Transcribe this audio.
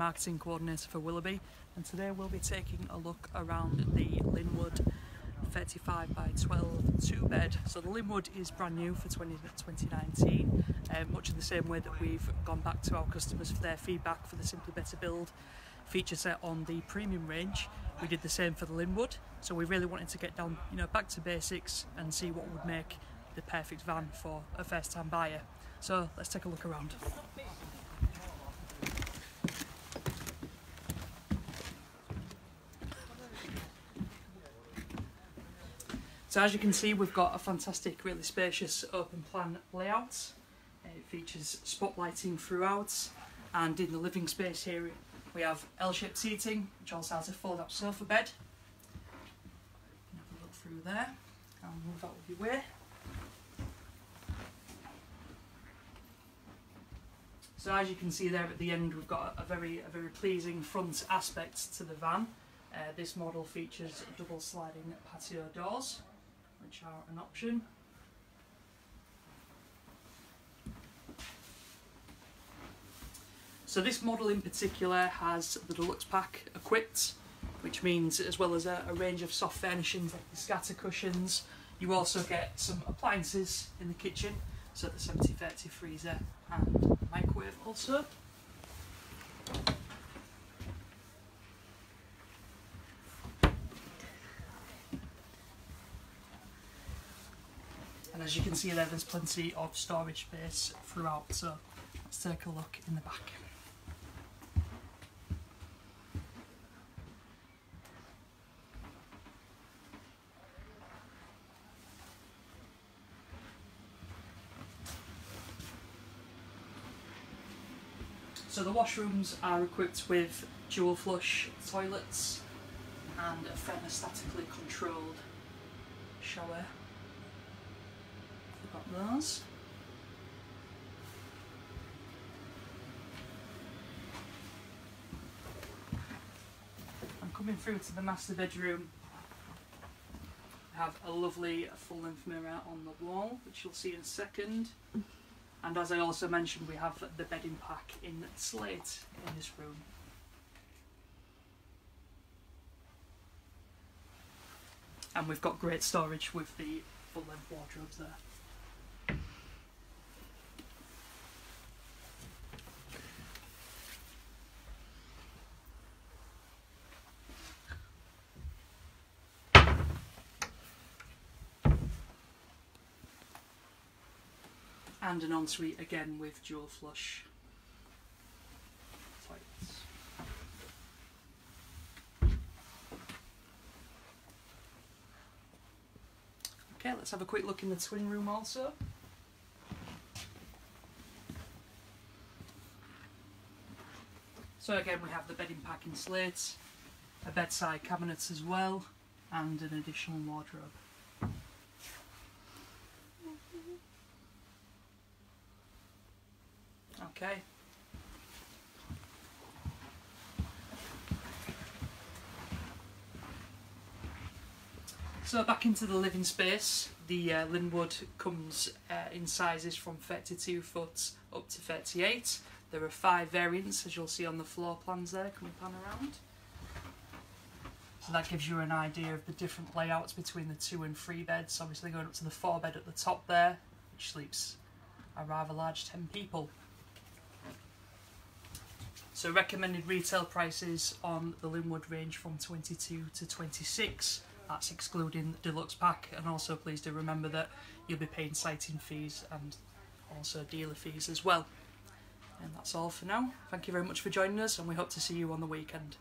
marketing coordinator for Willerby, and today we'll be taking a look around the Linwood 35 by 12 two-bed. So the Linwood is brand new for 2019, much in the same way that we've gone back to our customers for their feedback for the Simply Better Build feature set on the premium range. We did the same for the Linwood, so we really wanted to get down, you know, back to basics and see what would make the perfect van for a first-time buyer. So let's take a look around. So as you can see, we've got a fantastic, really spacious open plan layout. It features spotlighting throughout, and in the living space here we have L-shaped seating, which also has a fold-out sofa bed. You can have a look through there and move out of your way. So as you can see there at the end, we've got a very pleasing front aspect to the van. This model features double sliding patio doors, which are an option. So this model in particular has the deluxe pack equipped, which means as well as a range of soft furnishings like the scatter cushions, you also get some appliances in the kitchen, so the 70-30 freezer and microwave also. And as you can see there, there's plenty of storage space throughout, so let's take a look in the back. So the washrooms are equipped with dual flush toilets and a thermostatically controlled shower. We've got those. I'm coming through to the master bedroom. We have a lovely full-length mirror on the wall, which you'll see in a second. And as I also mentioned, we have the bedding pack in slate in this room. And we've got great storage with the full-length wardrobes there. And an ensuite again with dual flush toilets. Okay, let's have a quick look in the twin room also. So again, we have the bedding pack in slate, a bedside cabinet as well, and an additional wardrobe. Okay. So back into the living space. The Linwood comes in sizes from 32 foot up to 38. There are 5 variants, as you'll see on the floor plans there. Can we pan around? So that gives you an idea of the different layouts between the 2 and 3 beds. Obviously going up to the 4 bed at the top there, which sleeps a rather large 10 people. So recommended retail prices on the Linwood range from 22 to 26, that's excluding the deluxe pack, and also please do remember that you'll be paying siting fees and also dealer fees as well. And that's all for now. Thank you very much for joining us, and we hope to see you on the weekend.